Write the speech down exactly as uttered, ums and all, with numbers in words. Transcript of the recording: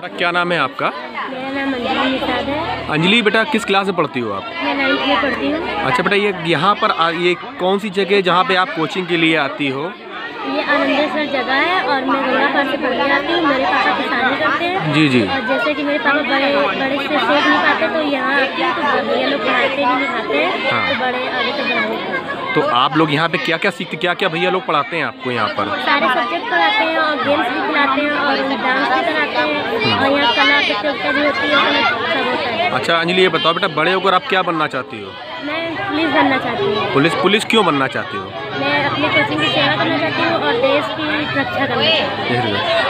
बेटा क्या नाम है आपका? मेरा नाम अंजलि निषाद है। अंजलि बेटा किस क्लास में पढ़ती हो आप? मैं नाइन्थ में पढ़ती हूँ। अच्छा बेटा ये यहाँ पर आ, ये कौन सी जगह है जहाँ पे आप कोचिंग के लिए आती हो? ये आनंदेश्वर जगह है और मैं गंगापार से पढ़ने आती हूँ। मेरे पापा किसानी करते हैं। जी जी। और जैसे कि मेरे पापा बड़े बड़े से सोच नहीं पाते तो यहाँ आते हैं तो ये लोग पढ़ाते ही लिखाते हैं। हाँ। तो बड़े आगे तक बढ़ाते। तो आप लोग यहाँ पे क्या क्या सीखते, क्या क्या भैया लोग पढ़ाते हैं आपको यहाँ पर? सारे सब्जेक्ट पढ़ाते हैं और गेम्स भी खिलाते हैं और डांस भी कराते हैं और यहाँ कला प्रतियोगिता भी होती है, सब होता है। अच्छा अंजलि ये बताओ बेटा बड़े होकर आप क्या बनना चाहती हो? मैं पुलिस बनना चाहती हूँ। पुलिस पुलिस क्यों बनना चाहती हो? मैं अपने कोचिंग की सेवा करना चाहती हूँ और देश की रक्षा करना चाहती हूँ।